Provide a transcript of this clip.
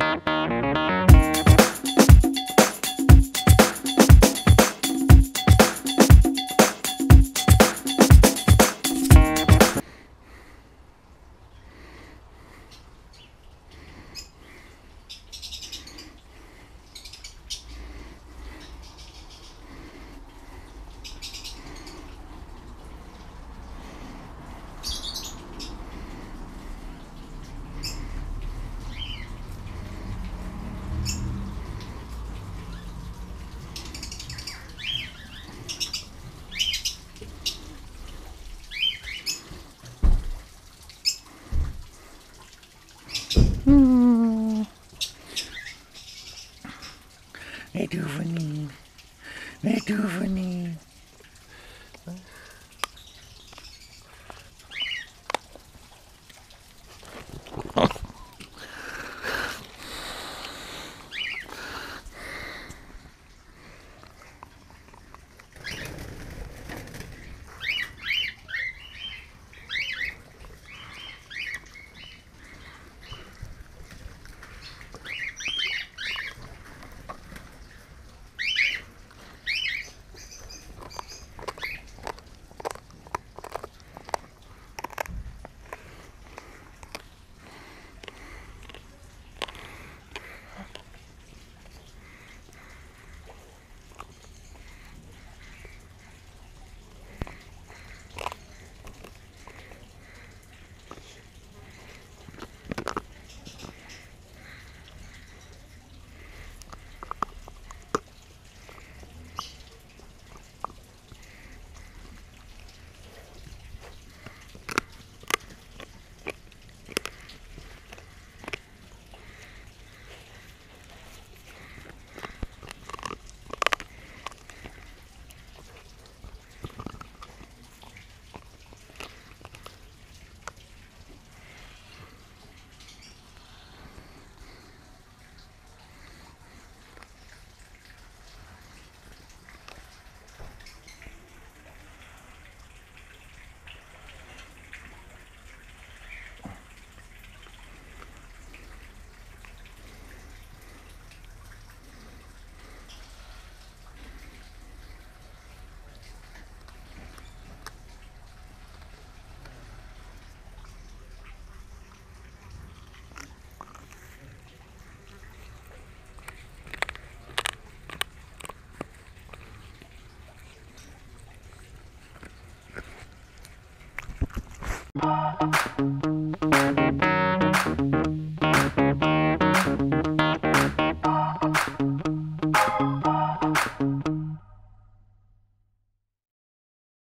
They're too funny.